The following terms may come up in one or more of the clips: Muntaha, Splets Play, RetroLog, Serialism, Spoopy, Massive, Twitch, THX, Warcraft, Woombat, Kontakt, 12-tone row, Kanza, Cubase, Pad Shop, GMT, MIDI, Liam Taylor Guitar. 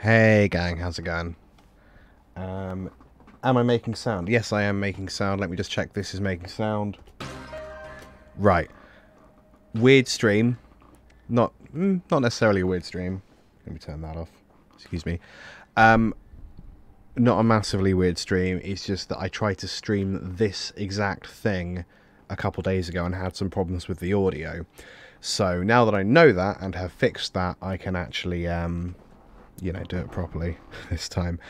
Hey gang, how's it going? Am I making sound? Yes, I am making sound. Let me just check this is making sound. Right. Weird stream. Not necessarily a weird stream. Let me turn that off. Excuse me. Not a massively weird stream. It's just that I tried to stream this exact thing a couple days ago and had some problems with the audio. So now that I know that and have fixed that, I can actually... you know, do it properly this time.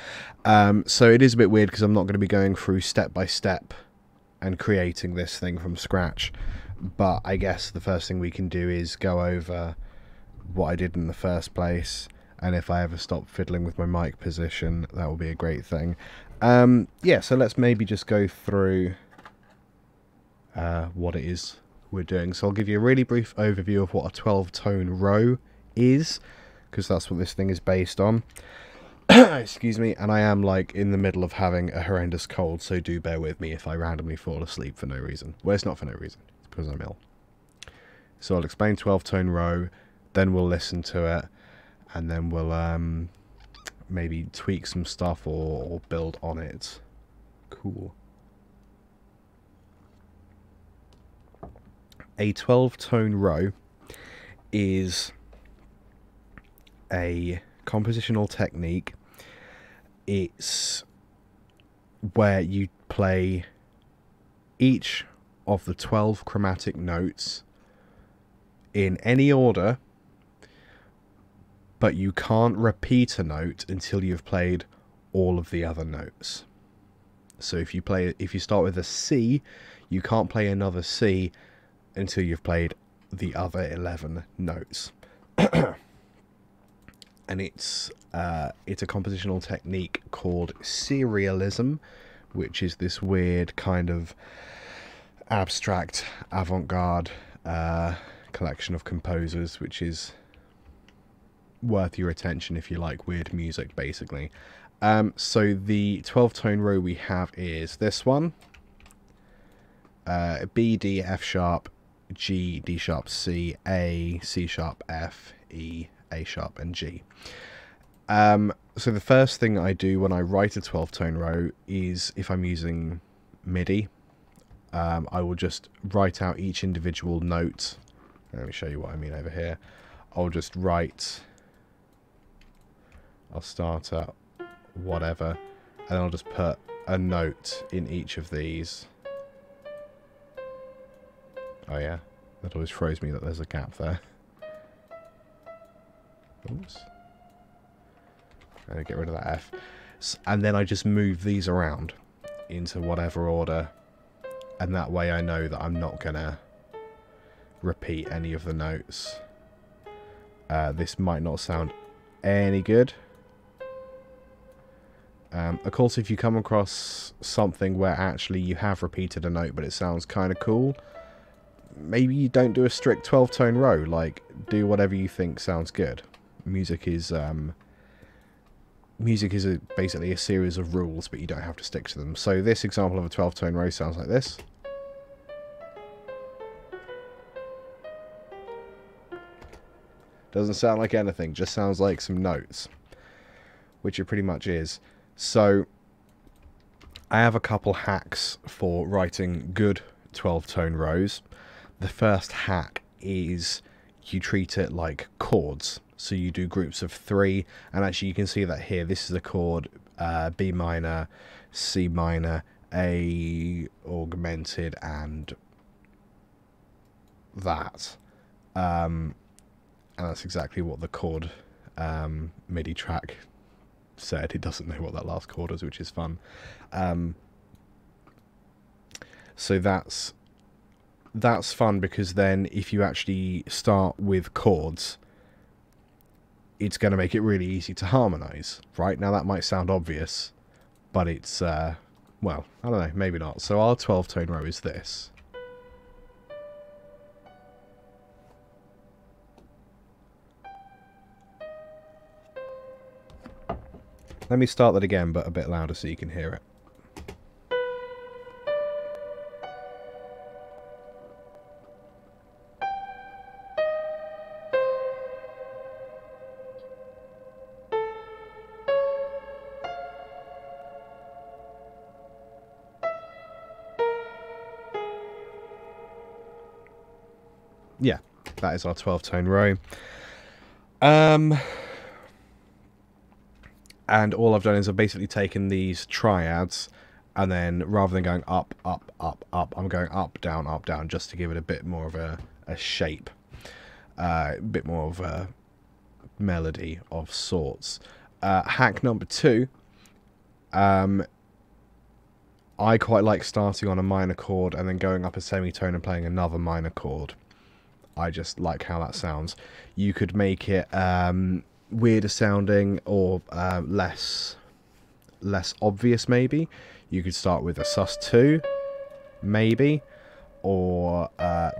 So it is a bit weird because I'm not going to be going through step by step and creating this thing from scratch. But I guess the first thing we can do is go over what I did in the first place. And if I ever stop fiddling with my mic position, that will be a great thing. Yeah, so let's maybe just go through what it is we're doing. So I'll give you a really brief overview of what a 12-tone row is, because that's what this thing is based on. Excuse me, and I am, like, in the middle of having a horrendous cold, so do bear with me if I randomly fall asleep for no reason. Well, it's not for no reason, it's because I'm ill. So I'll explain 12-tone row, then we'll listen to it, and then we'll maybe tweak some stuff or build on it. Cool. A 12-tone row is a compositional technique. It's where you play each of the 12 chromatic notes in any order, but you can't repeat a note until you've played all of the other notes. So if you start with a C, you can't play another C until you've played the other 11 notes. And it's a compositional technique called serialism, which is this weird kind of abstract avant-garde collection of composers, which is worth your attention if you like weird music, basically. So the 12-tone row we have is this one. B, D, F sharp, G, D sharp, C, A, C sharp, F, E, A sharp and G. So the first thing I do when I write a 12-tone row is, if I'm using MIDI, I will just write out each individual note. Let me show you what I mean over here. I'll start at whatever, and I'll just put a note in each of these. Oh yeah, that always throws me that there's a gap there. Oops. Get rid of that F. And then I just move these around into whatever order, and that way I know that I'm not gonna repeat any of the notes. This might not sound any good. Of course, if you come across something where actually you have repeated a note but it sounds kind of cool, maybe you don't do a strict 12-tone row. Like, do whatever you think sounds good. Music is basically a series of rules, but you don't have to stick to them. So this example of a 12-tone row sounds like this. Doesn't sound like anything, just sounds like some notes, which it pretty much is. So I have a couple hacks for writing good 12-tone rows. The first hack is you treat it like chords. So you do groups of three, and actually you can see that here. This is a chord, B minor, C minor, A augmented, and that. And that's exactly what the chord MIDI track said. It doesn't know what that last chord is, which is fun. So that's fun, because then if you actually start with chords, it's going to make it really easy to harmonise, right? Now that might sound obvious, but it's, well, I don't know, maybe not. So our 12-tone row is this. Let me start that again, but a bit louder so you can hear it. yeah, that is our 12-tone row. And all I've done is I've basically taken these triads, and then rather than going up, up, up, up, I'm going up, down, just to give it a bit more of a shape, a bit more of a melody of sorts. Hack number two, I quite like starting on a minor chord and then going up a semitone and playing another minor chord. I just like how that sounds. You could make it weirder sounding or less obvious, maybe. You could start with a sus2, maybe, or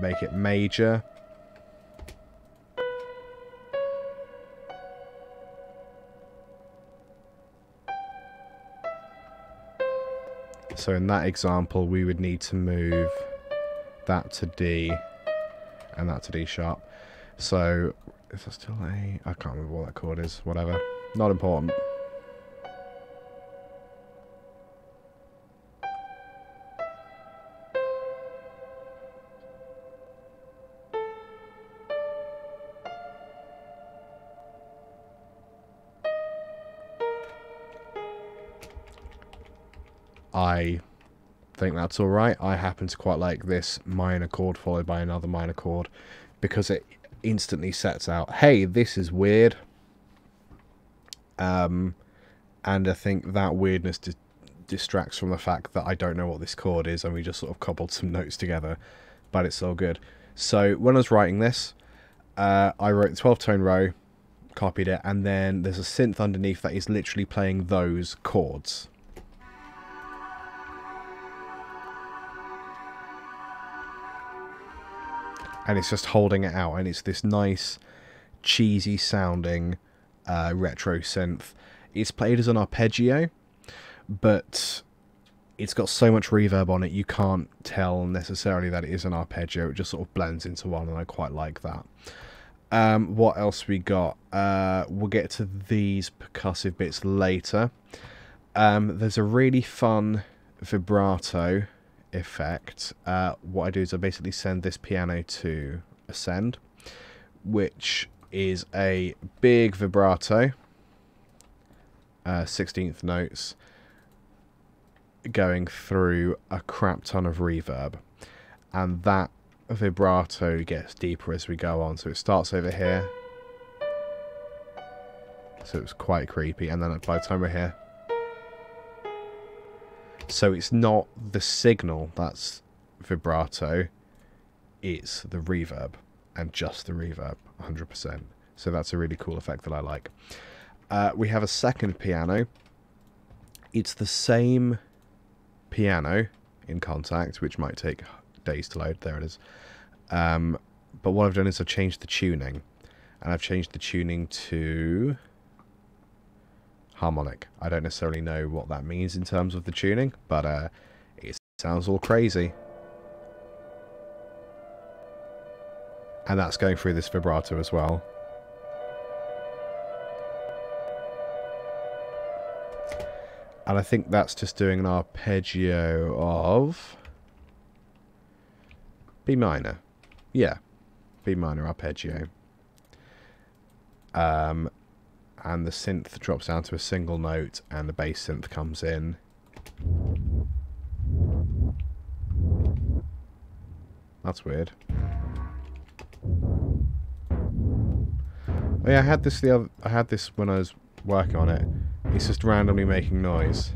make it major. So in that example, we would need to move that to D and that to D sharp. So is that still A? I can't remember what that chord is. Whatever. Not important. I think that's all right. I happen to quite like this minor chord followed by another minor chord because it instantly sets out, hey, this is weird. And I think that weirdness distracts from the fact that I don't know what this chord is, and we just sort of cobbled some notes together, but it's all good. So when I was writing this, I wrote the 12-tone row, copied it, and then there's a synth underneath that is literally playing those chords. And it's just holding it out, and it's this nice, cheesy sounding retro synth. It's played as an arpeggio, but it's got so much reverb on it, you can't tell necessarily that it is an arpeggio. It just sort of blends into one, and I quite like that. What else we got? We'll get to these percussive bits later. There's a really fun vibrato effect. What I do is I basically send this piano to Ascend, which is a big vibrato, 16th notes, going through a crap ton of reverb, and that vibrato gets deeper as we go on. So it starts over here, so it's quite creepy, and then by the time we're here, so it's not the signal that's vibrato, it's the reverb, and just the reverb, 100%. So that's a really cool effect that I like. We have a second piano. It's the same piano in Kontakt, which might take days to load. There it is. But what I've done is I've changed the tuning, and I've changed the tuning to harmonic. I don't necessarily know what that means in terms of the tuning, but it sounds all crazy. And that's going through this vibrato as well. And I think that's just doing an arpeggio of B minor. Yeah, B minor arpeggio. And the synth drops down to a single note, and the bass synth comes in. That's weird. Oh yeah, I had this when I was working on it. It's just randomly making noise.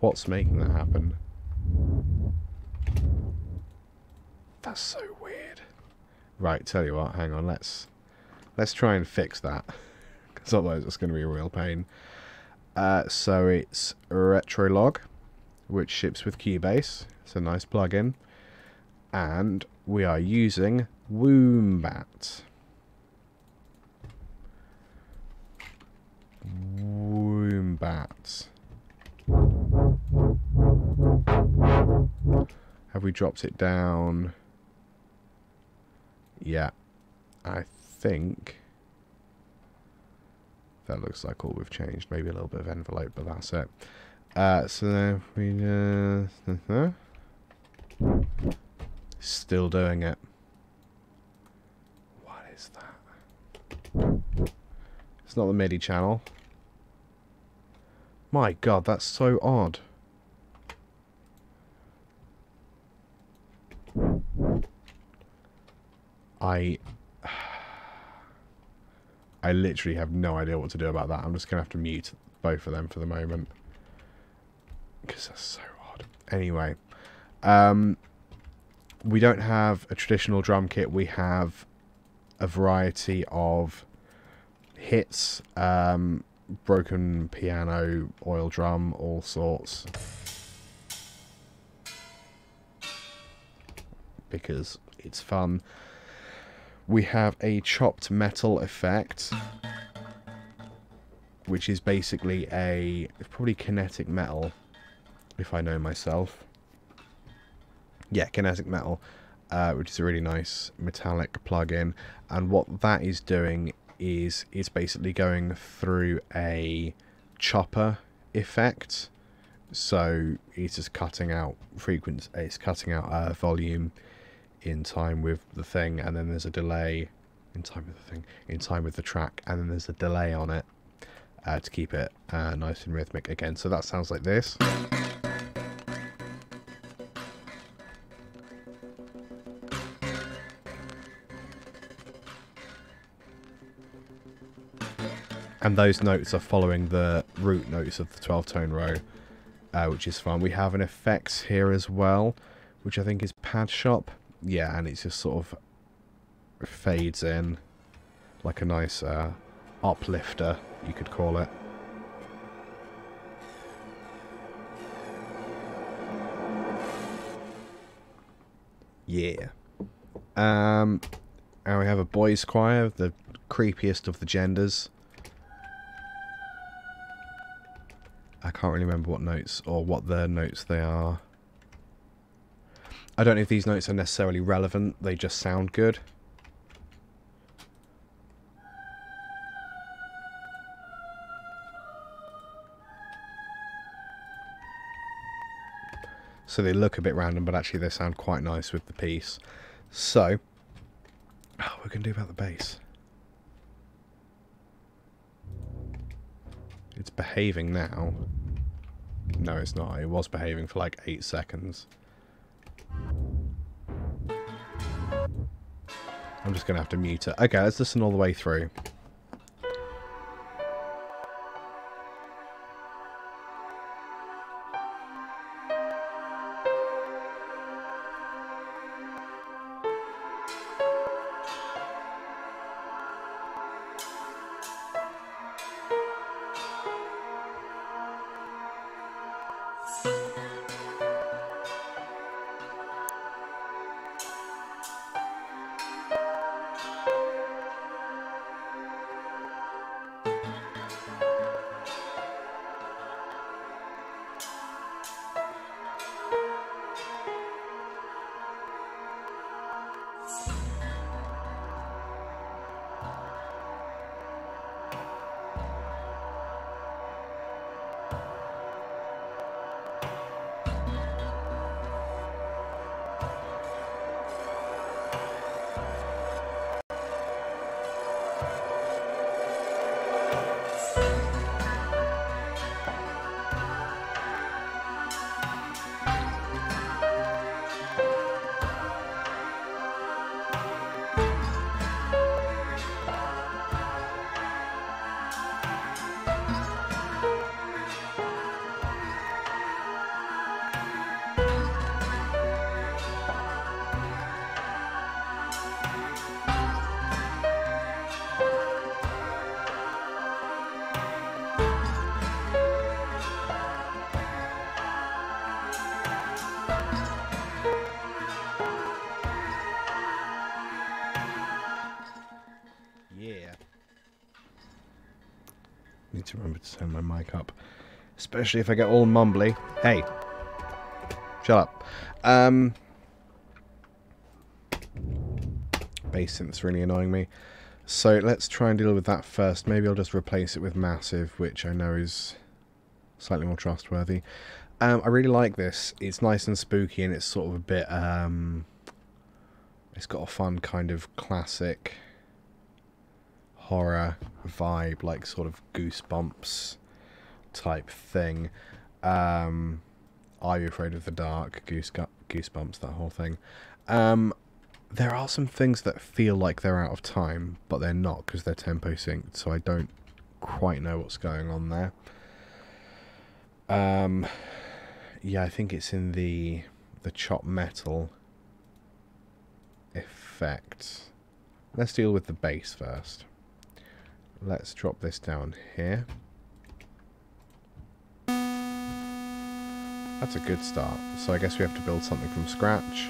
What's making that happen? That's so weird. Right, tell you what, hang on, let's try and fix that, because otherwise it's going to be a real pain. So it's RetroLog, which ships with Cubase. It's a nice plugin, and we are using Woombat. Woombat. Have we dropped it down? Yeah, I think that looks like all we've changed. Maybe a little bit of envelope, but that's it. So then if we still doing it. What is that? It's not the MIDI channel. My god, that's so odd. I literally have no idea what to do about that. I'm just going to have to mute both of them for the moment. Because that's so odd. Anyway. We don't have a traditional drum kit. We have a variety of hits. Broken piano, oil drum, all sorts. Because it's fun. We have a chopped metal effect, which is basically a... It's probably kinetic metal, if I know myself. Yeah, kinetic metal, which is a really nice metallic plug-in. And what that is doing is it's basically going through a chopper effect. So it's just cutting out frequency, it's cutting out volume in time with the thing, and then there's a delay in time with the thing, in time with the track, and then there's a delay on it to keep it nice and rhythmic again. So that sounds like this. And those notes are following the root notes of the 12-tone row, which is fun. We have an effects here as well, which I think is Pad Shop. Yeah, and it just sort of fades in like a nice uplifter, you could call it. Yeah. And we have a boys' choir, the creepiest of the genders. I can't really remember what notes or what their notes they are. I don't know if these notes are necessarily relevant, they just sound good. So they look a bit random, but actually they sound quite nice with the piece. So, what we can do about the bass? It's behaving now. No, it's not. It was behaving for like 8 seconds. I'm just going to have to mute it. Okay, let's listen all the way through. Turn my mic up, especially if I get all mumbly. Hey, shut up. Bass synth's really annoying me. So let's try and deal with that first. Maybe I'll just replace it with Massive, which I know is slightly more trustworthy. I really like this. It's nice and spooky, and it's sort of a bit... it's got a fun kind of classic horror vibe, like sort of Goosebumps type thing. Are You Afraid of the Dark? Goosebumps, that whole thing. There are some things that feel like they're out of time, but they're not because they're tempo synced, so I don't quite know what's going on there. Yeah, I think it's in the chop metal effect. Let's deal with the bass first. Let's drop this down here. That's a good start. So I guess we have to build something from scratch.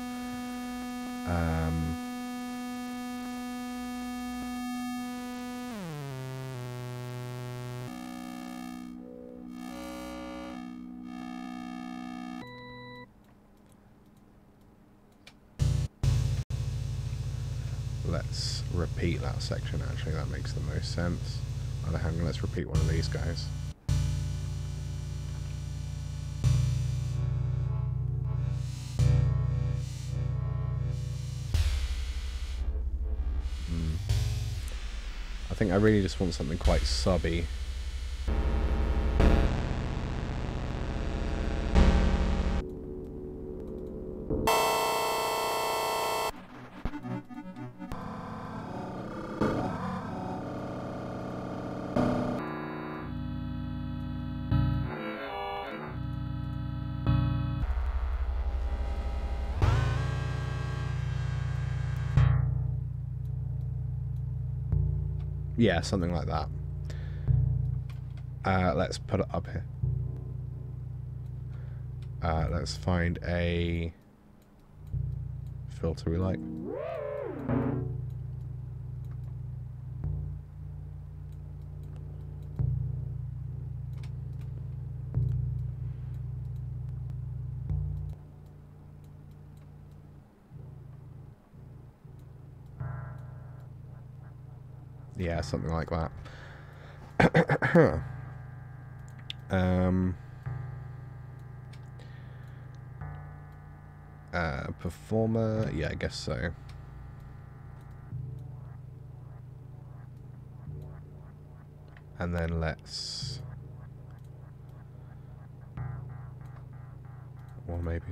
Let's repeat that section, actually, that makes the most sense. Oh, hang on, let's repeat one of these guys. I think I really just want something quite subby. Yeah, something like that. Let's put it up here. Let's find a filter we like. Yeah, something like that. Performer, yeah, I guess so. And then let's... Well, maybe.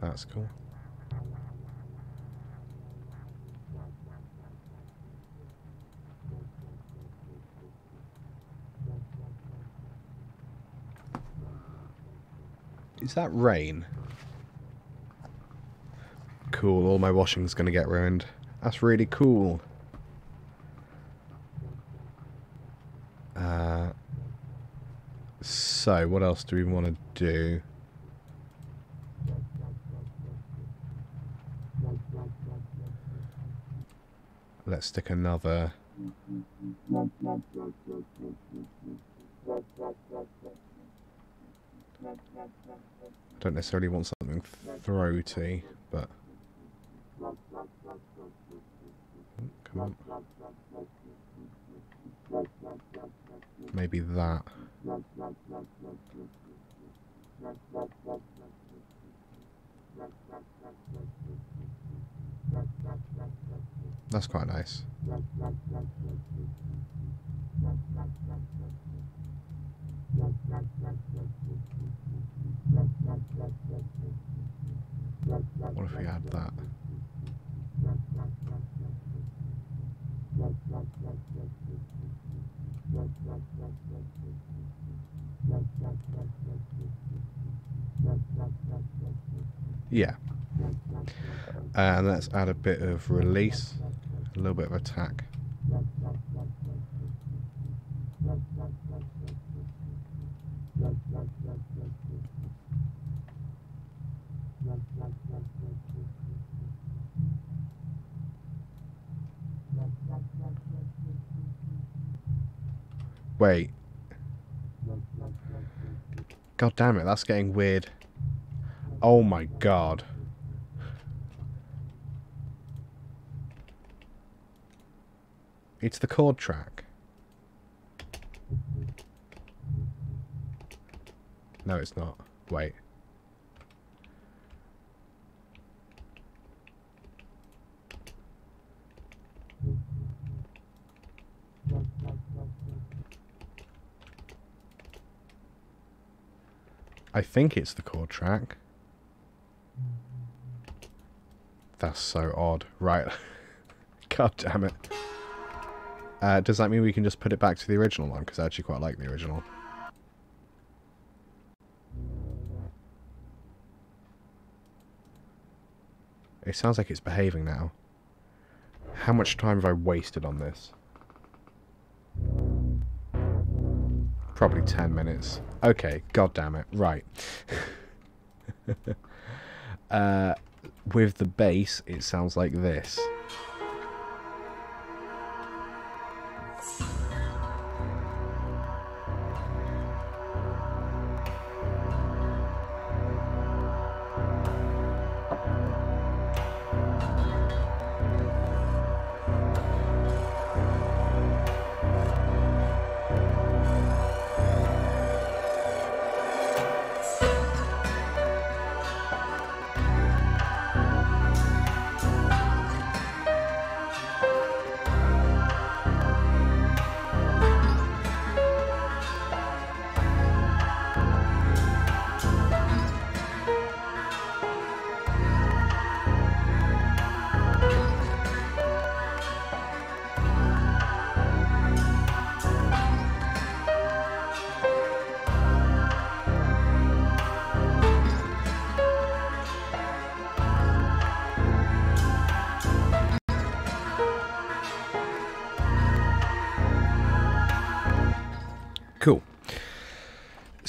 That's cool. Is that rain? Cool, all my washing's gonna get ruined. That's really cool. So, what else do we want to do? Let's stick another... I don't necessarily want something throaty, but... Oh, come on. Maybe that. That's quite nice. What if we add that? Yeah. And let's add a bit of release. A little bit of attack. Wait. God damn it, that's getting weird. Oh my god. It's the chord track. No, it's not. Wait. I think it's the chord track. That's so odd. Right. God damn it. Does that mean we can just put it back to the original one? Because I actually quite like the original. It sounds like it's behaving now. How much time have I wasted on this? Probably 10 minutes. Okay, god damn it. Right. With the bass, it sounds like this.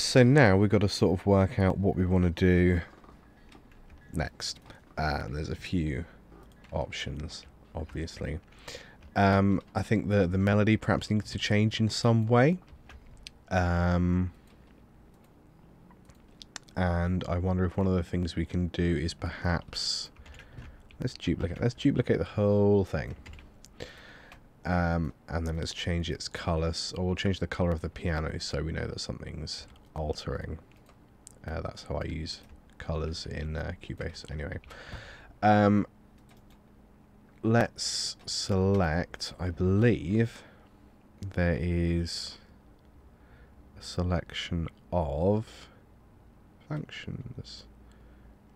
So now we've got to sort of work out what we want to do next. There's a few options, obviously. I think the melody perhaps needs to change in some way. And I wonder if one of the things we can do is perhaps... Let's duplicate the whole thing. And then let's change its colour, or we'll change the colour of the piano so we know that something's altering. That's how I use colours in Cubase anyway. Let's select, I believe there is a selection of functions.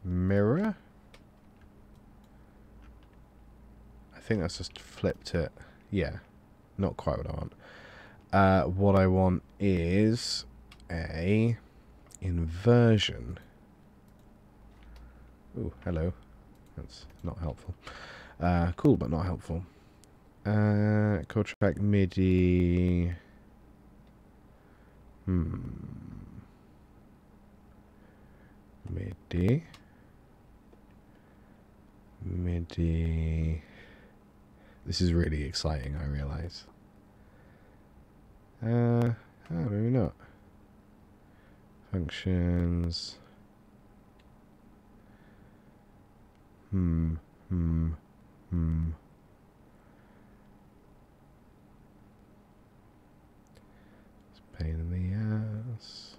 Mirror. I think that's just flipped it. Yeah, not quite what I want. What I want is a inversion. Ooh, hello. That's not helpful. Cool, but not helpful. Chord track MIDI. MIDI. This is really exciting, I realise. Maybe not. Functions. It's a pain in the ass.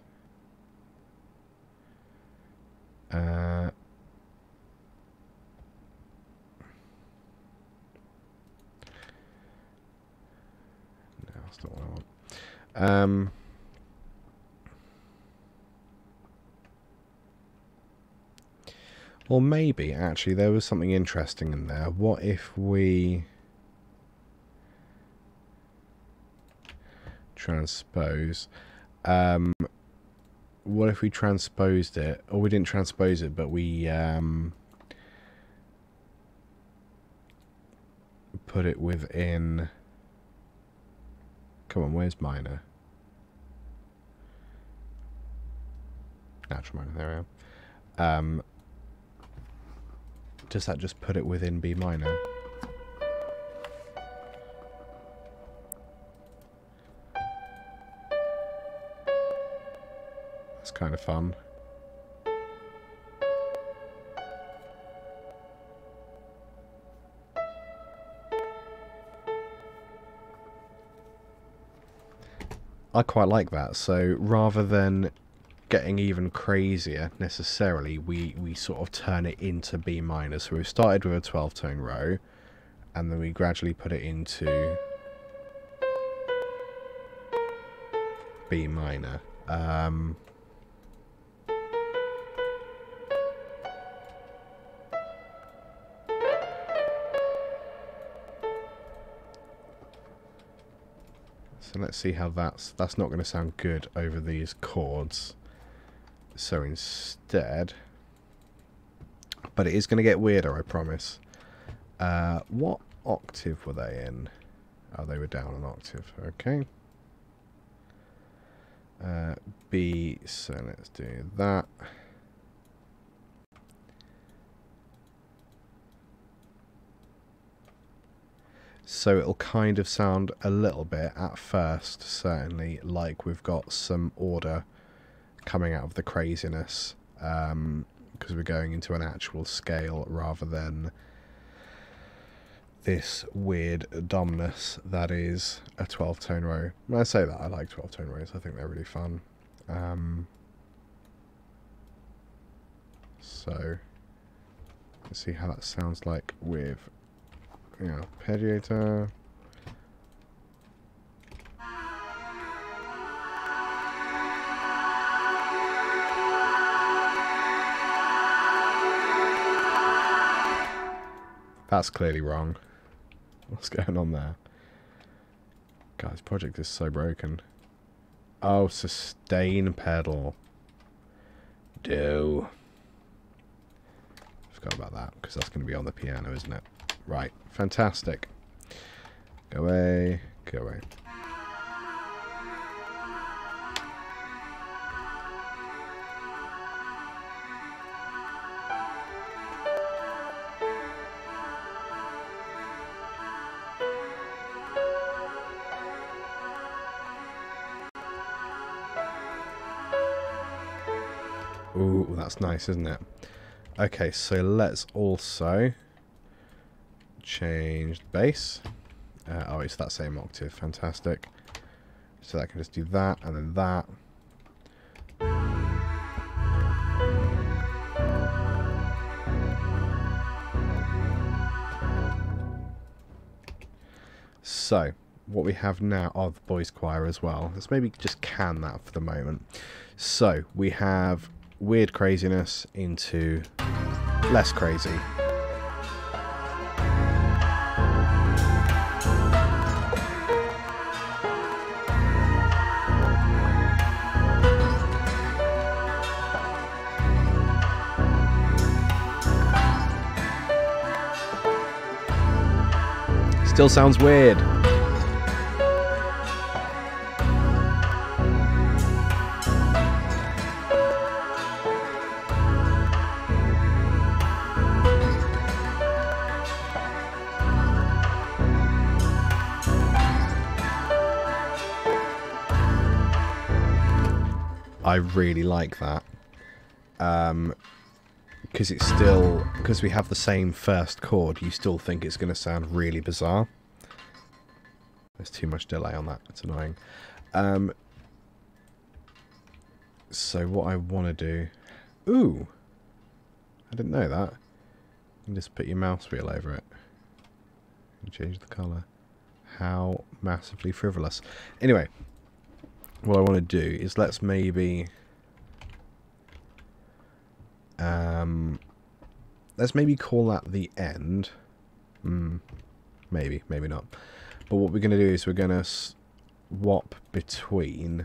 That's not what I want. Or maybe, actually, there was something interesting in there. What if we transpose? What if we transposed it? Or we didn't transpose it, but we put it within... Come on, where's minor? Natural minor, there we are. Does that just put it within B minor? That's kind of fun. I quite like that. So rather than getting even crazier necessarily, we sort of turn it into B minor. So we've started with a 12-tone row, and then we gradually put it into B minor. So let's see how that's not going to sound good over these chords. So instead, but it is going to get weirder, I promise. What octave were they in? Oh, they were down an octave. Okay. B, so let's do that. So it'll kind of sound a little bit, at first, certainly, like we've got some order coming out of the craziness, because we're going into an actual scale rather than this weird dumbness that is a 12-tone row. When I say that, I like 12-tone rows. I think they're really fun. So let's see how that sounds like with... yeah, arpeggiator. That's clearly wrong. What's going on there? God, this project is so broken. Oh, sustain pedal. Do. Forgot about that, because that's going to be on the piano, isn't it? Right, fantastic. Go away, go away. Ooh, that's nice, isn't it? Okay, so let's also... change the bass. Oh, it's that same octave. Fantastic. So that can just do that and then that. So what we have now, oh, the boys' choir as well. Let's maybe just can that for the moment. So we have weird craziness into less crazy. Still sounds weird. I really like that. Because we have the same first chord, you still think it's going to sound really bizarre. There's too much delay on that, it's annoying. So what I want to do... ooh! I didn't know that. You can just put your mouse wheel over it and change the colour. How massively frivolous. Anyway, what I want to do is let's maybe... let's maybe call that the end. Maybe, maybe not. But what we're going to do is we're going to swap between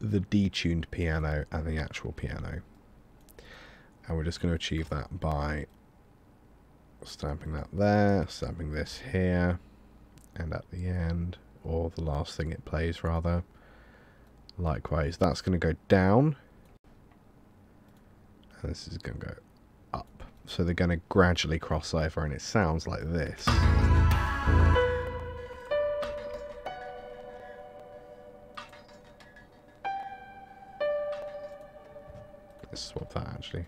the detuned piano and the actual piano. And we're just going to achieve that by stamping that there, stamping this here, and at the end, or the last thing it plays rather. Likewise, that's going to go down. And this is going to go up. So they're going to gradually cross over, and it sounds like this. Let's swap that, actually.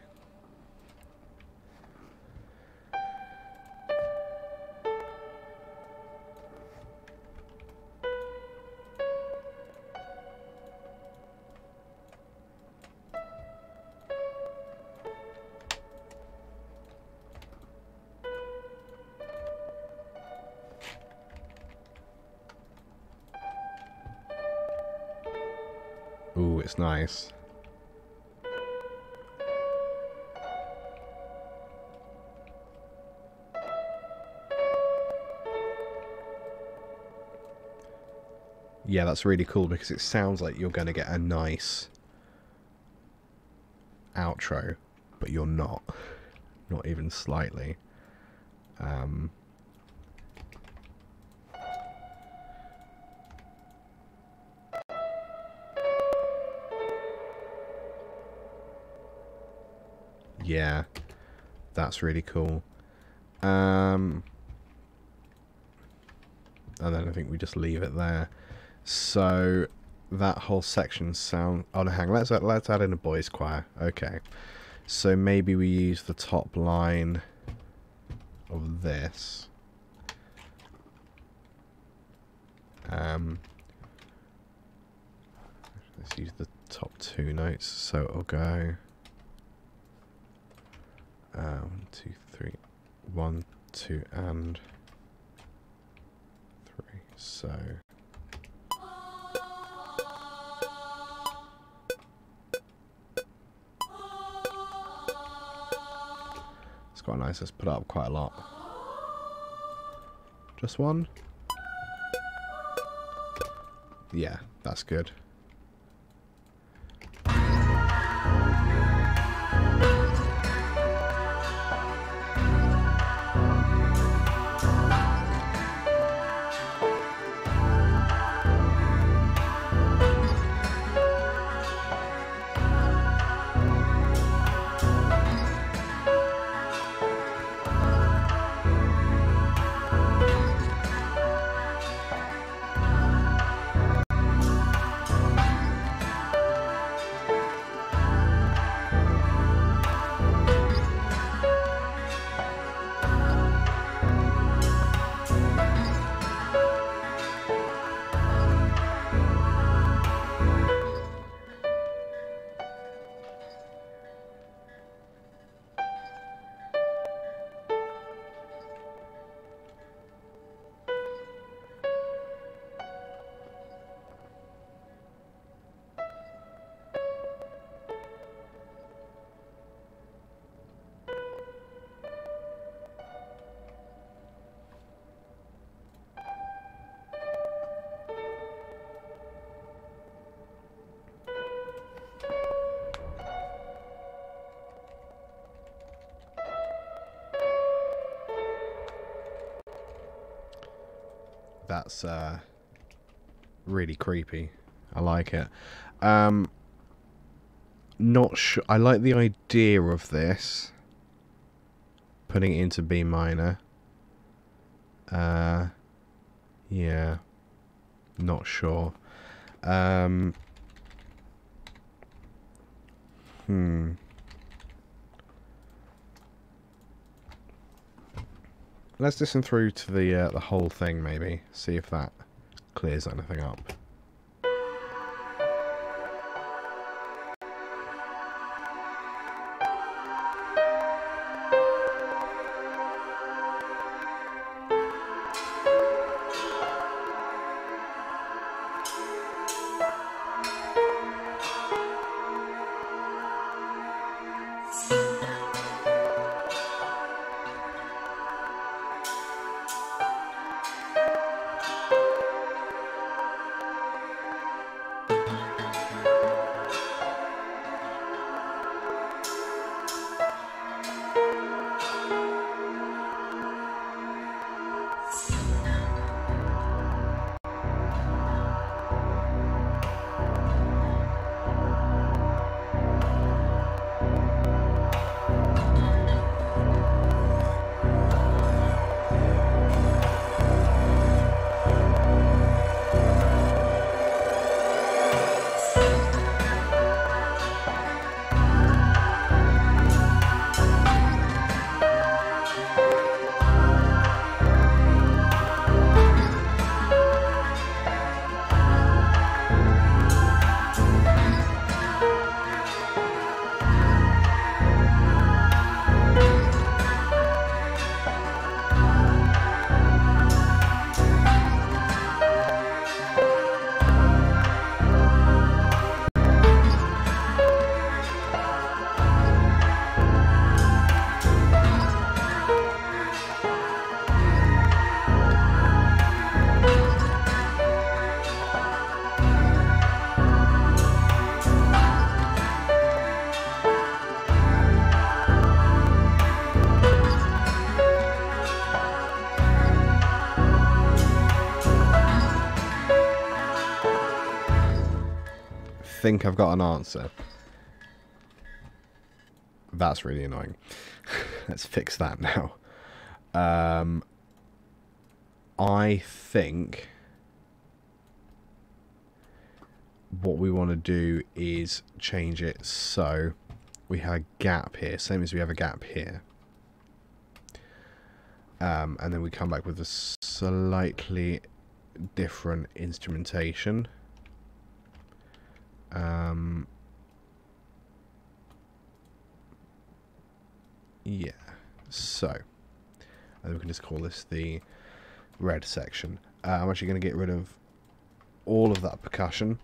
Ooh, it's nice. Yeah, that's really cool because it sounds like you're going to get a nice outro, but you're not. Not even slightly. Yeah, that's really cool. And then I think we just leave it there. So that whole section sound. Oh no, hang on. Let's add in a boys' choir. Okay. So maybe we use the top line of this. Let's use the top two notes. So it'll go 1, 2, 3, 1, 2, and 3. So. It's quite nice, it's put up quite a lot. Just one? Yeah, that's good. That's really creepy. I like it. Not sure. I like the idea of this. Putting it into B minor. Yeah. Not sure. Let's listen through to the whole thing, maybe. See if that clears anything up. think I've got an answer. That's really annoying. Let's fix that now. I think what we want to do is change it so we have a gap here, same as we have a gap here. And then we come back with a slightly different instrumentation. Yeah, so and we can just call this the red section. I'm actually going to get rid of all of that percussion.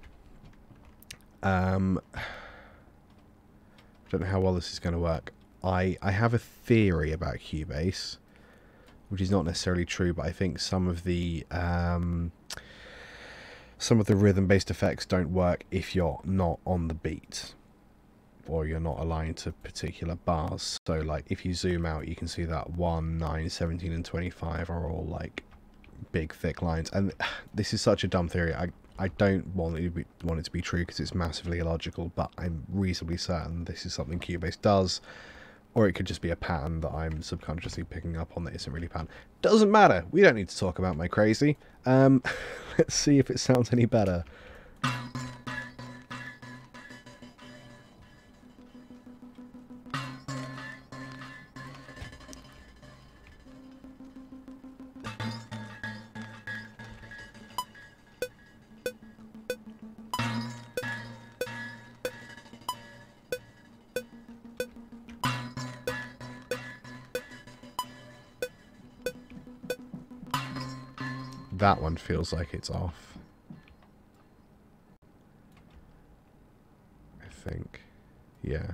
Don't know how well this is going to work. I have a theory about Cubase, which is not necessarily true, but I think some of the rhythm-based effects don't work if you're not on the beat, or you're not aligned to particular bars. So like if you zoom out, you can see that 1, 9, 17 and 25 are all like big thick lines, and this is such a dumb theory. I don't want it to be true because it's massively illogical, but I'm reasonably certain this is something Cubase does, or it could just be a pattern that I'm subconsciously picking up on that isn't really a pattern. Doesn't matter, we don't need to talk about my crazy. Let's see if it sounds any better. That one feels like it's off, I think. Yeah.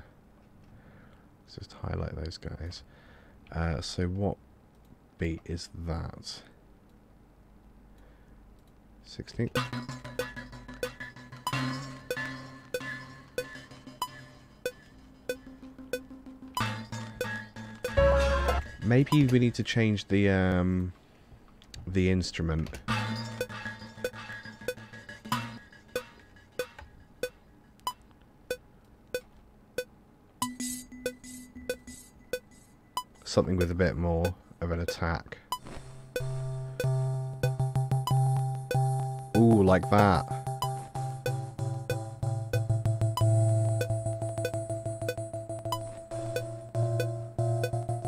Let's just highlight those guys. So what beat is that? 16th. Maybe we need to change the instrument. Something with a bit more of an attack. Ooh, like that.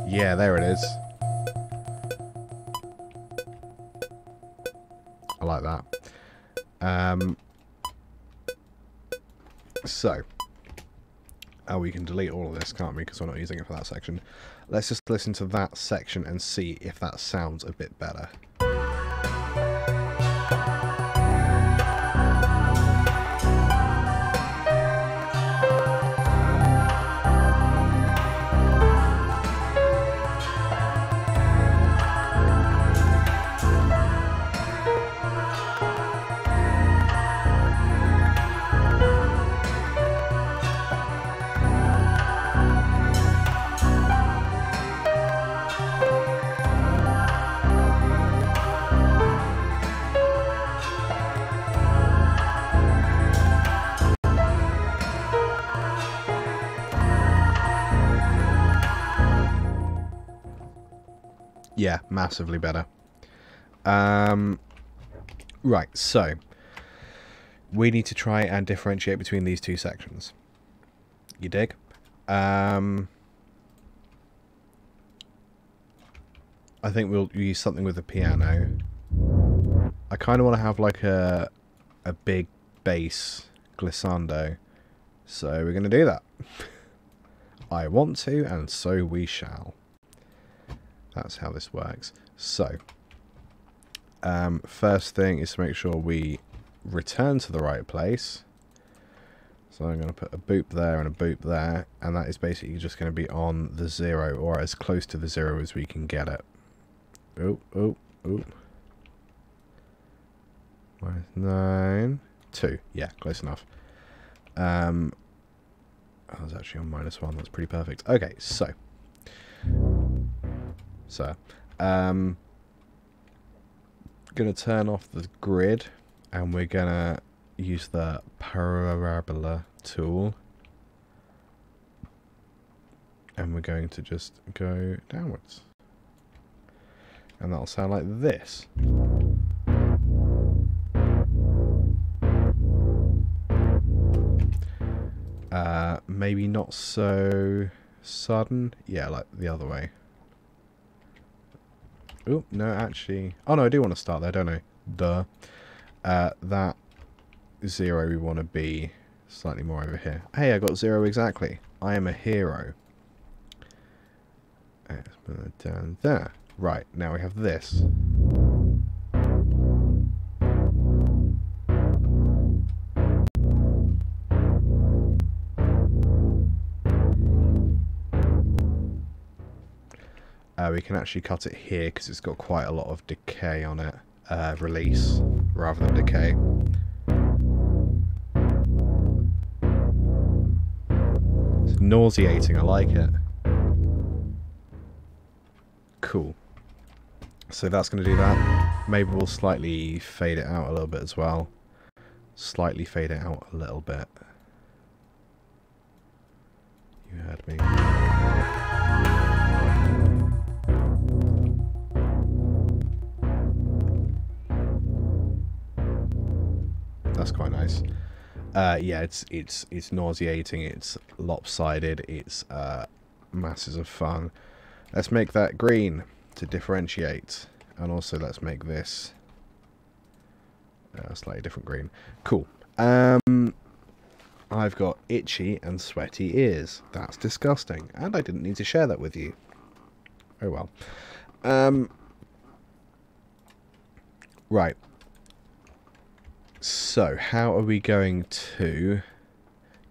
Yeah, there it is. Like that. So we can delete all of this, can't we, because we're not using it for that section. Let's just listen to that section and see if that sounds a bit better. Yeah, massively better. Right, so we need to try and differentiate between these two sections. You dig? I think we'll use something with the piano. I kind of want to have like a big bass glissando, so we're going to do that. I want to, and so we shall. That's how this works. So, first thing is to make sure we return to the right place. So I'm going to put a boop there and a boop there, and that is basically just going to be on the zero, or as close to the zero as we can get it. Oop, oop, oop. -9, 2. Yeah, close enough. I was actually on -1. That's pretty perfect. Okay, so. So, gonna turn off the grid, and we're gonna use the parabola tool, and we're going to just go downwards, and that'll sound like this. Maybe not so sudden. Yeah, like the other way. Oh, no, actually... Oh, no, I do want to start there, don't I? Duh. That zero we want to be slightly more over here. Hey, I got zero exactly. I am a hero. Let's put that down there. Right, now we have this. We can actually cut it here because it's got quite a lot of decay on it. Release rather than decay. It's nauseating, I like it. Cool. So that's going to do that. Maybe we'll slightly fade it out a little bit as well. Slightly fade it out a little bit. You heard me. That's quite nice. Yeah, it's nauseating, it's lopsided, it's masses of fun. Let's make that green to differentiate, and also let's make this a slightly different green. Cool. I've got itchy and sweaty ears. That's disgusting, and I didn't need to share that with you. Oh well. Right. So, how are we going to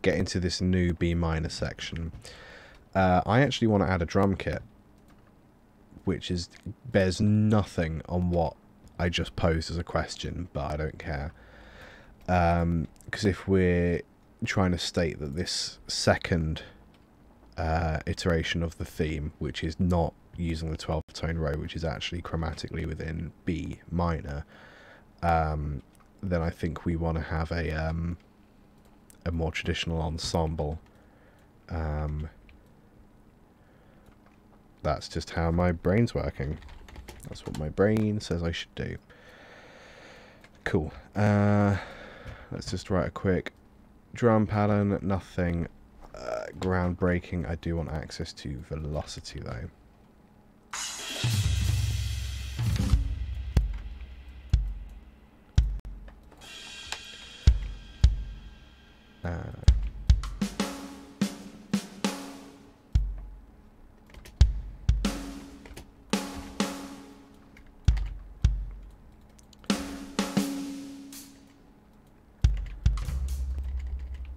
get into this new B minor section? I actually want to add a drum kit, which bears nothing on what I just posed as a question, but I don't care. Because if we're trying to state that this second iteration of the theme, which is not using the 12-tone row, which is actually chromatically within B minor, then I think we want to have a more traditional ensemble. That's just how my brain's working. That's what my brain says I should do. Cool. Let's just write a quick drum pattern. Nothing groundbreaking. I do want access to velocity though.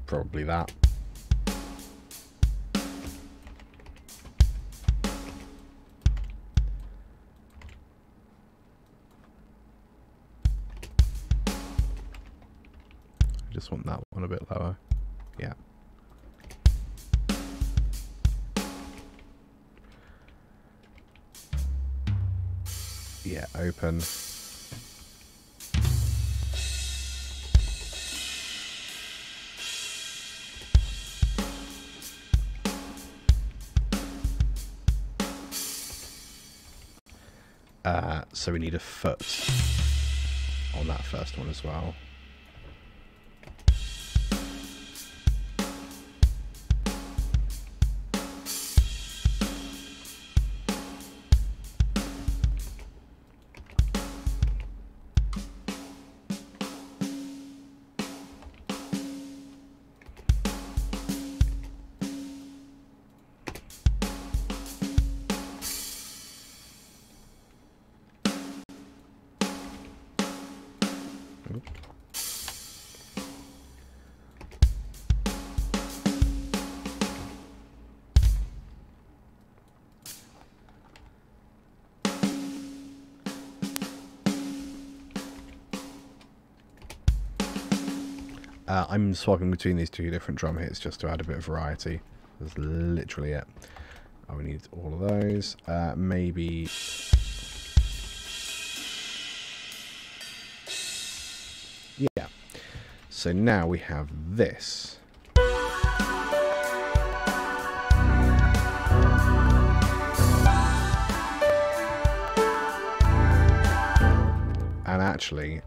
Probably that. Just want that one a bit lower. Yeah. Yeah, open. So we need a foot on that first one as well. I'm swapping between these two different drum hits just to add a bit of variety. That's literally it. Oh, we need all of those. Maybe... So now we have this. And actually,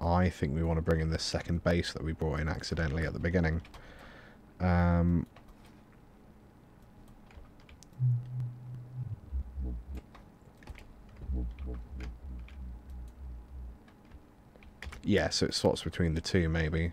I think we want to bring in this second bass that we brought in accidentally at the beginning. Yeah, so it swaps between the two, maybe.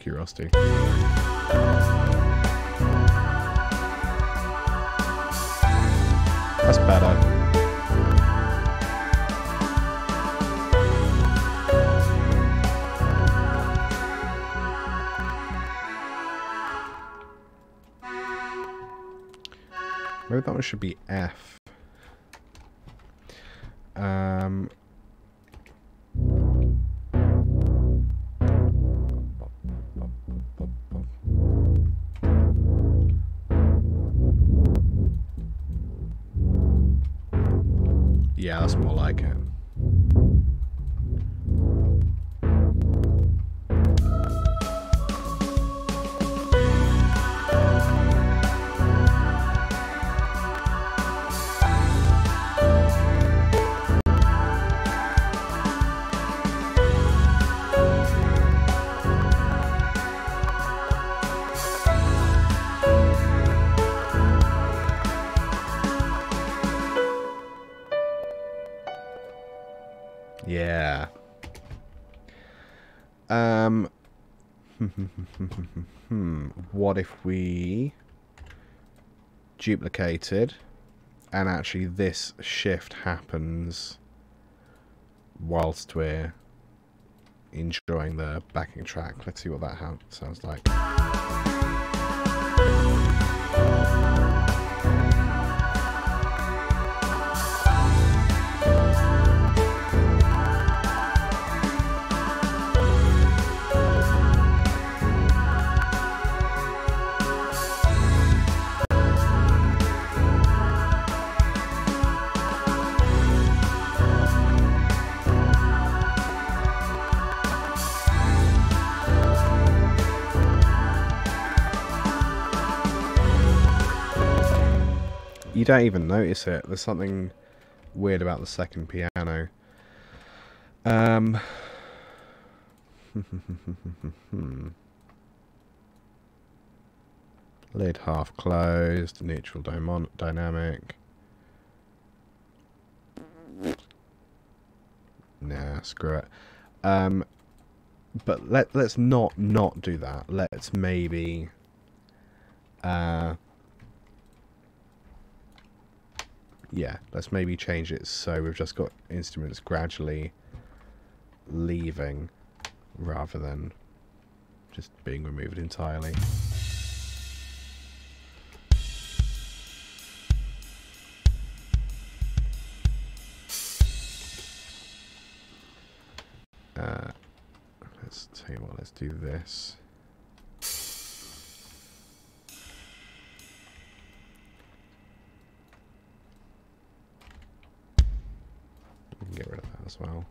Curiosity. That's better. Maybe that one should be F. Yeah, that's more like it. What if we duplicated and actually this shift happens whilst we're enjoying the backing track? Let's see what that sounds like. You don't even notice it. There's something weird about the second piano. Lid half closed, neutral dynamic. Nah, screw it. But let's not do that. Let's maybe yeah, let's maybe change it so we've just got instruments gradually leaving rather than just being removed entirely. Let's tell you what, let's do this. Get rid of that as well.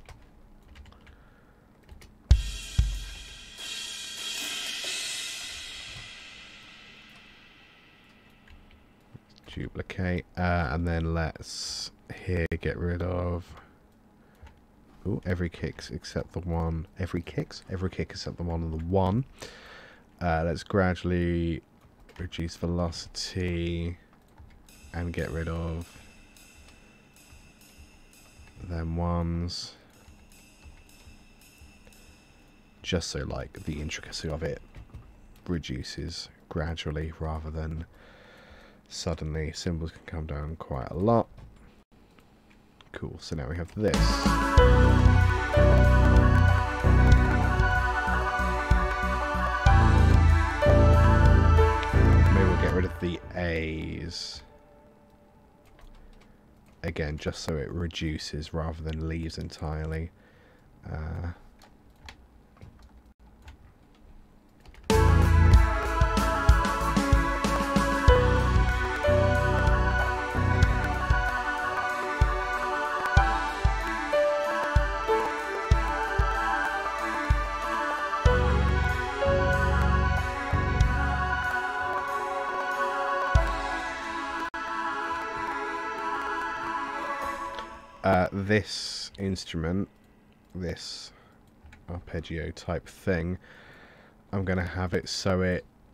duplicate, and then let's here get rid of every kicks except the one. Every kick except the one and the one. Let's gradually reduce velocity and get rid of them ones, just so like the intricacy of it reduces gradually rather than suddenly. Cymbals can come down quite a lot. Cool, so now we have this. Rid of the A's again, just so it reduces rather than leaves entirely. This instrument, this arpeggio type thing, I'm going to have it so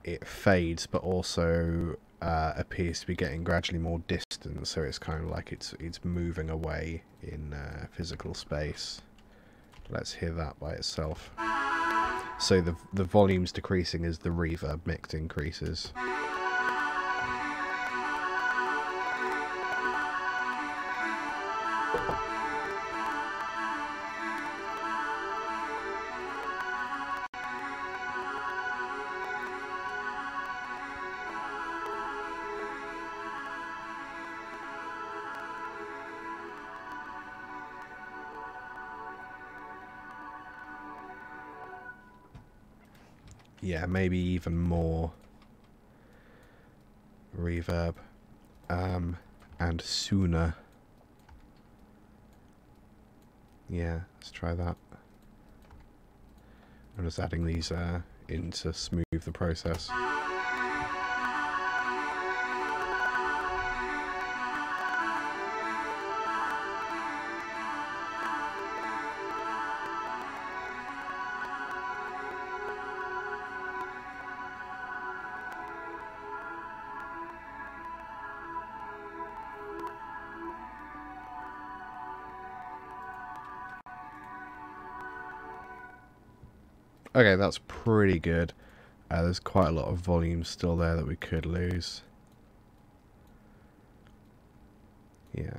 it fades, but also appears to be getting gradually more distant, so it's kind of like it's moving away in physical space. Let's hear that by itself. So the volume's decreasing as the reverb mix increases. Yeah, maybe even more reverb, and sooner. Yeah, let's try that. I'm just adding these in to smooth the process. Okay, that's pretty good. There's quite a lot of volume still there that we could lose. Yeah.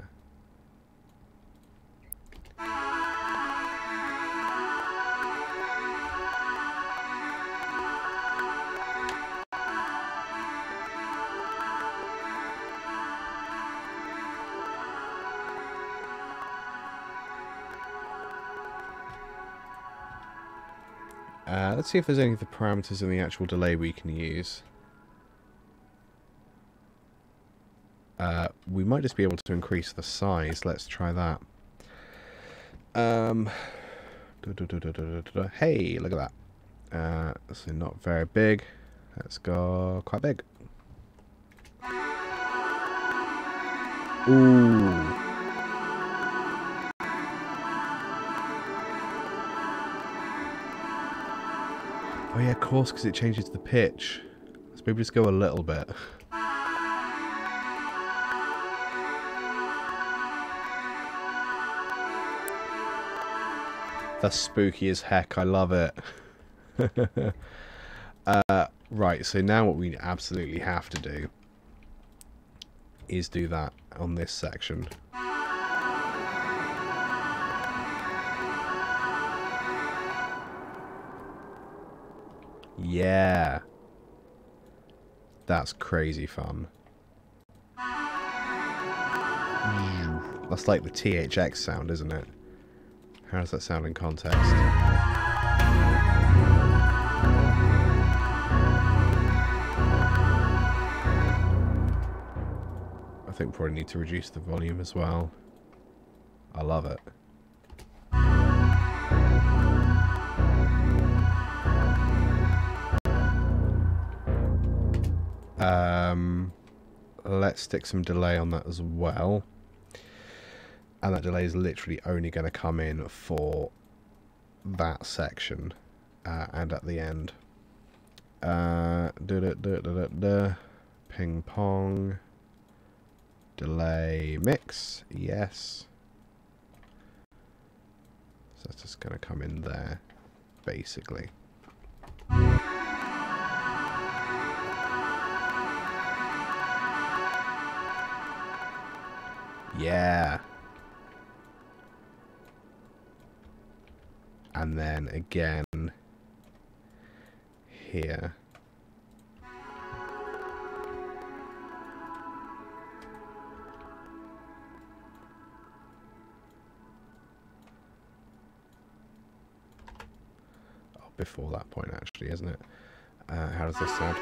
Let's see if there's any of the parameters in the actual delay we can use. We might just be able to increase the size. Let's try that. Hey, look at that. So not very big. Let's go quite big. Ooh. Oh yeah, of course, because it changes the pitch. Let's maybe just go a little bit. That's spooky as heck. I love it. Right, so now what we absolutely have to do is do that on this section. Yeah, that's crazy fun. That's like the THX sound, isn't it? How does that sound in context? I think we probably need to reduce the volume as well. I love it. Let's stick some delay on that as well. And that delay is literally only going to come in for that section and at the end. Ping pong. Delay mix. Yes. So that's just going to come in there, basically. Yeah. And then again here. Oh, before that point actually, isn't it? How does this sound?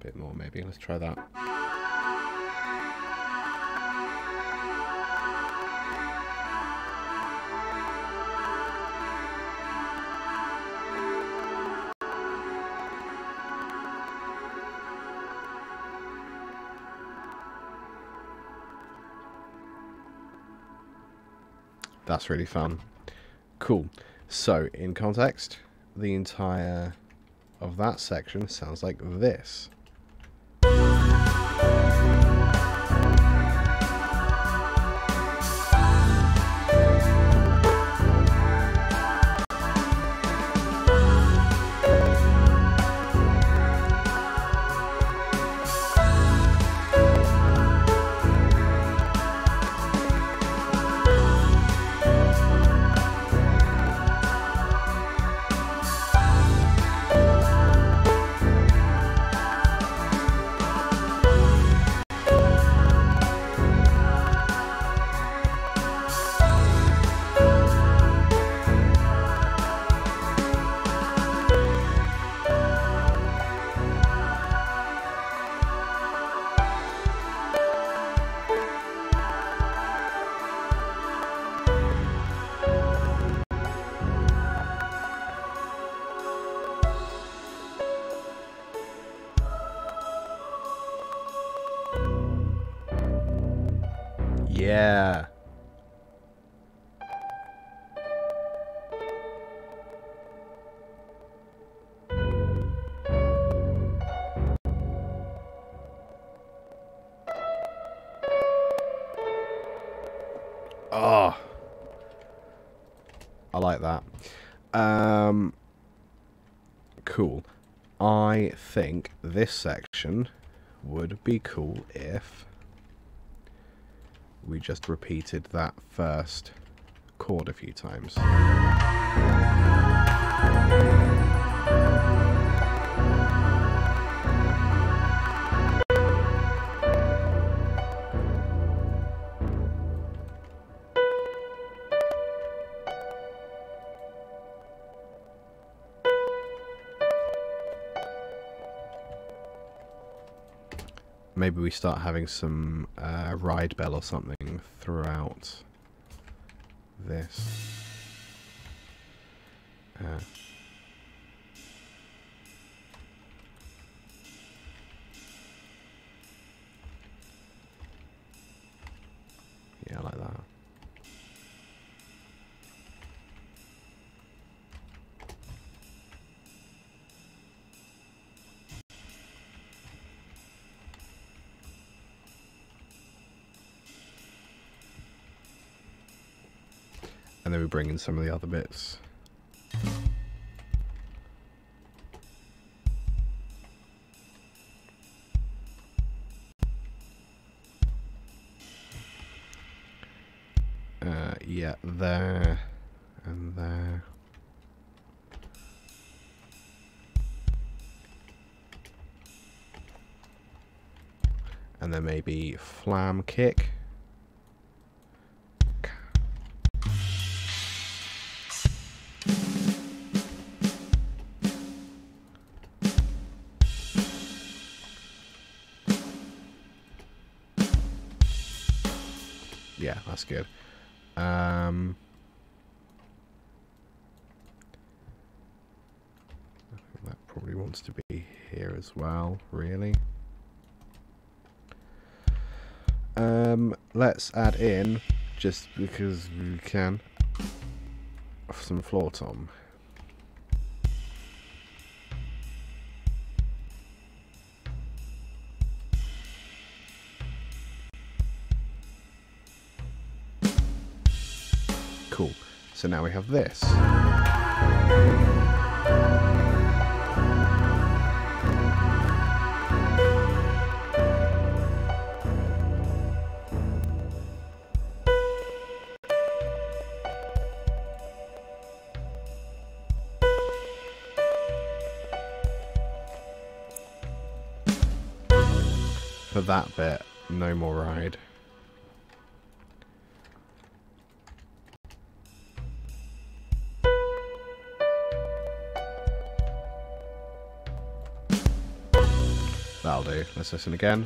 Bit more maybe, let's try that. That's really fun. Cool. So in context, the entire of that section sounds like this. Yeah. Oh, I like that. Cool. I think this section would be cool if we just repeated that first chord a few times. Maybe we start having some ride bell or something throughout this. Yeah, I like that. And then we bring in some of the other bits. Yeah, there and there. And there may be flam kick. Yeah, that's good. I think that probably wants to be here as well, really. Let's add in, just because we can, some floor tom. Cool. So now we have this. For that bit, no more ride. That'll do. Let's listen again.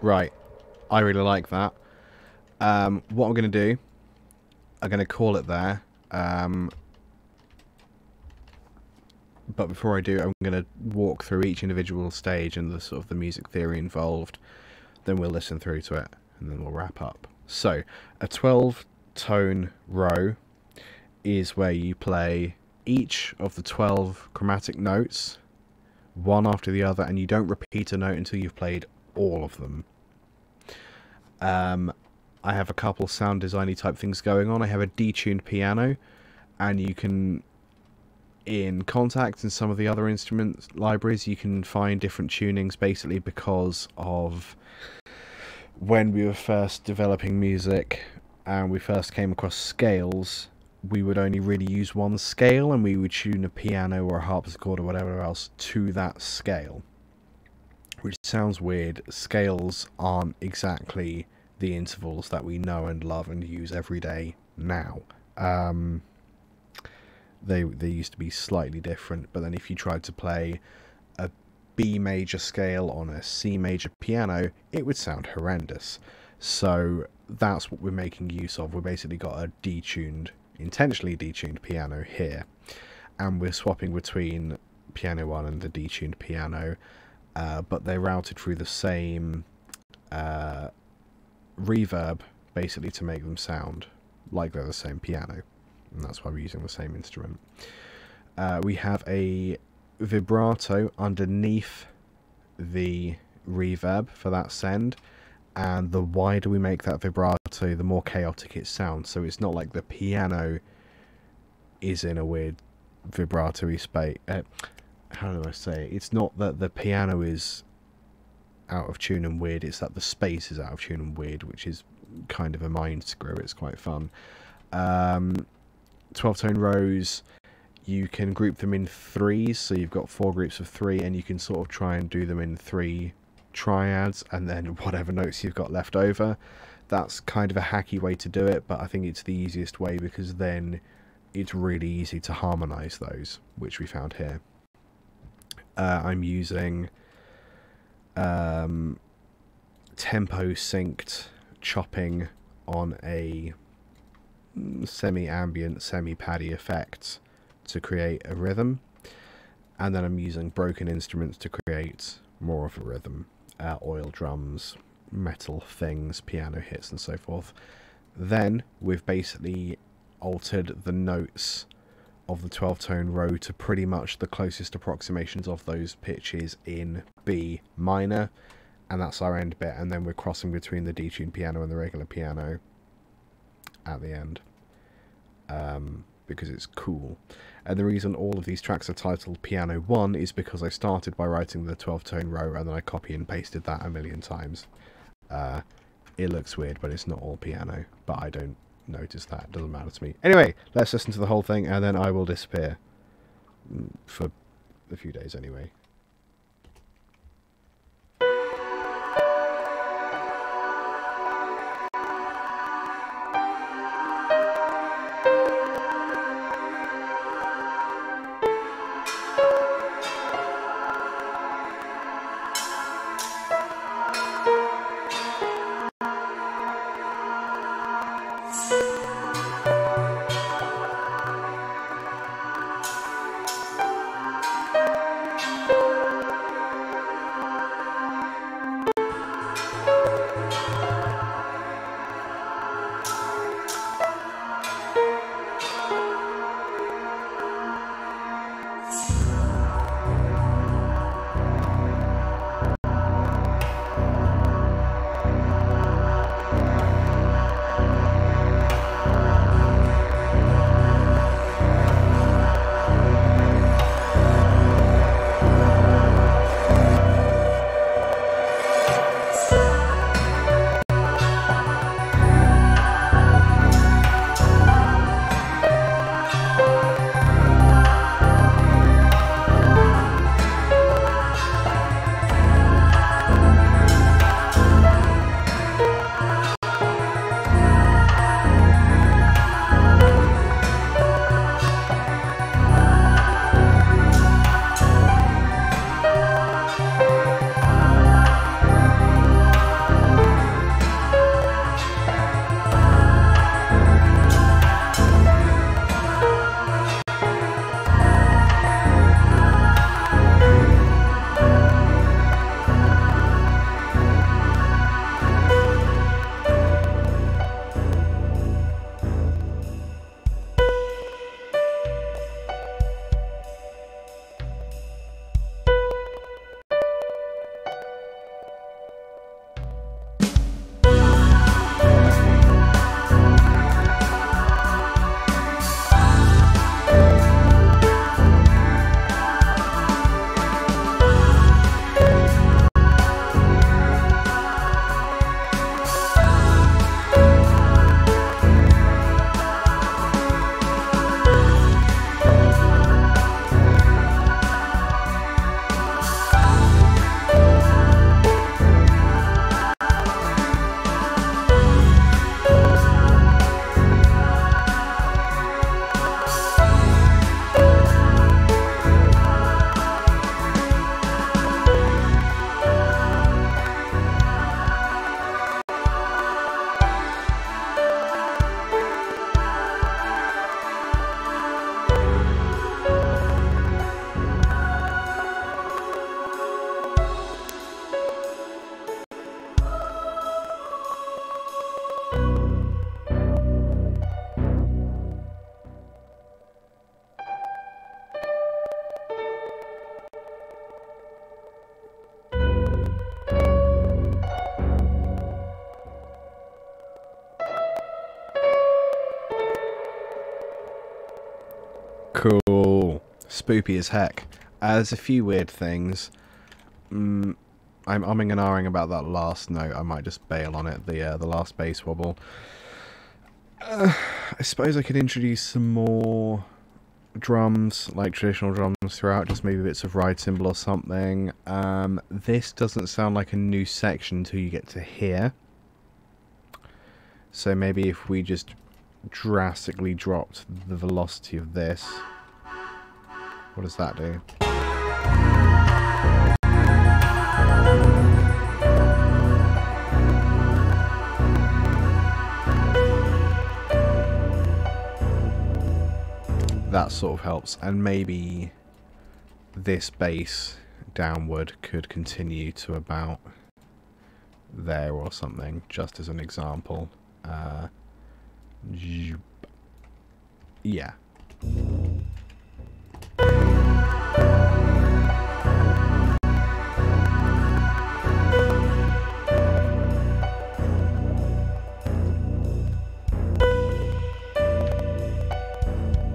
Right, I really like that. What I'm going to do, I'm going to call it there. But before I do, I'm going to walk through each individual stage and the sort of the music theory involved. Then we'll listen through to it, and then we'll wrap up. So, a 12-tone row is where you play each of the 12 chromatic notes, one after the other, and you don't repeat a note until you've played all of them. I have a couple sound designy type things going on. I have a detuned piano, and you can, in Kontakt and some of the other instrument libraries, you can find different tunings, basically because of when we were first developing music and we first came across scales, we would only really use one scale, and we would tune a piano or a harpsichord or whatever else to that scale. Which sounds weird. Scales aren't exactly the intervals that we know and love and use every day now. They used to be slightly different, but then if you tried to play a B major scale on a C major piano, it would sound horrendous. So that's what we're making use of. We've basically got a detuned, intentionally detuned piano here, and we're swapping between piano 1 and the detuned piano. But they're routed through the same reverb, basically, to make them sound like they're the same piano. And that's why we're using the same instrument. We have a vibrato underneath the reverb for that send. And the wider we make that vibrato, the more chaotic it sounds. So it's not like the piano is in a weird vibrato-y space. How do I say it? It's not that the piano is out of tune and weird, it's that the space is out of tune and weird, which is kind of a mind screw. It's quite fun. 12-tone rows, you can group them in threes, so you've got four groups of three, and you can sort of try and do them in three triads, and then whatever notes you've got left over, That's kind of a hacky way to do it, but I think it's the easiest way because then it's really easy to harmonize those, which we found here. I'm using tempo synced chopping on a semi-ambient, semi-paddy effect to create a rhythm, and then I'm using broken instruments to create more of a rhythm, oil drums, metal things, piano hits and so forth. Then we've basically altered the notes of the 12-tone row to pretty much the closest approximations of those pitches in B minor, and that's our end bit, and then we're crossing between the detuned piano and the regular piano at the end, because it's cool. And the reason all of these tracks are titled Piano 1 is because I started by writing the 12-tone row and then I copy and pasted that a million times. It looks weird, but it's not all piano, but I don't notice that. It doesn't matter to me. Anyway, let's listen to the whole thing and then I will disappear for a few days anyway. Cool. Spoopy as heck. There's a few weird things. I'm umming and ahhing about that last note. I might just bail on it, the last bass wobble. I suppose I could introduce some more drums, like traditional drums throughout, just maybe bits of ride cymbal or something. This doesn't sound like a new section until you get to here. So maybe if we just drastically dropped the velocity of this, what does that do? That sort of helps, and maybe this bass downward could continue to about there or something, just as an example. Yeah.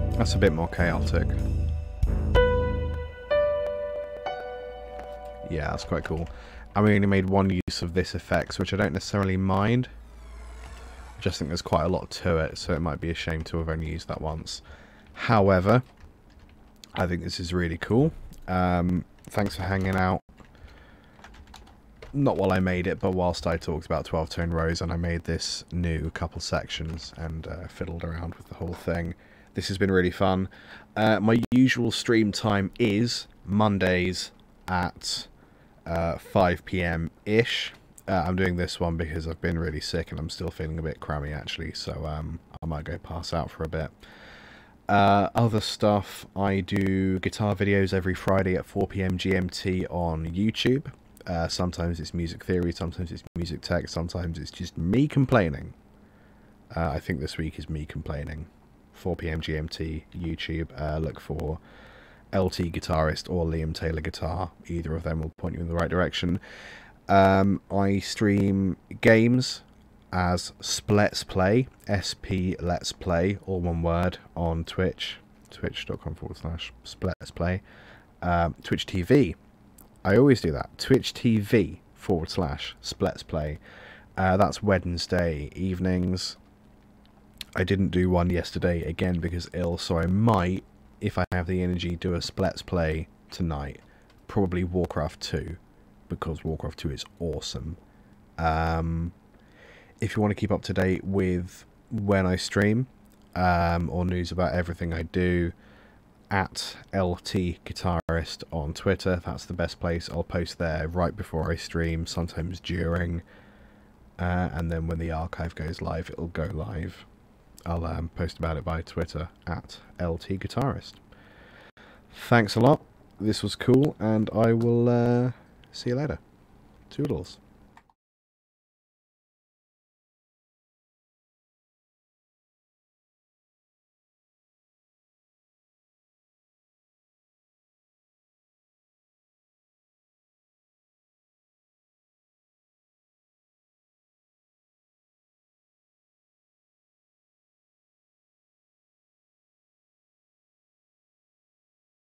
That's a bit more chaotic. Yeah, that's quite cool. And we only made one use of this effects, which I don't necessarily mind. I just think there's quite a lot to it, so it might be a shame to have only used that once. However, I think this is really cool. Thanks for hanging out. Not while I made it, but whilst I talked about 12-tone rows, and I made this new couple sections and fiddled around with the whole thing. This has been really fun. My usual stream time is Mondays at 5 PM-ish. I'm doing this one because I've been really sick and I'm still feeling a bit crammy, actually, so I might go pass out for a bit. Other stuff, I do guitar videos every Friday at 4 PM GMT on YouTube. Sometimes it's music theory, sometimes it's music tech, sometimes it's just me complaining. I think this week is me complaining. 4 PM GMT YouTube. Look for LT Guitarist or Liam Taylor Guitar. Either of them will point you in the right direction. I stream games as Splets Play, SP Let's Play, all one word, on Twitch. Twitch.com/Splets Play. Twitch TV. I always do that. Twitch TV /Splets Play. That's Wednesday evenings. I didn't do one yesterday, again, because ill, so I might, if I have the energy, do a Splets Play tonight. Probably Warcraft 2, because Warcraft 2 is awesome. If you want to keep up to date with when I stream, or news about everything I do, at LT Guitarist on Twitter, that's the best place. I'll post there right before I stream, sometimes during, and then when the archive goes live, it'll go live. I'll post about it by Twitter at LT Guitarist. Thanks a lot. This was cool, and I will see you later. Toodles.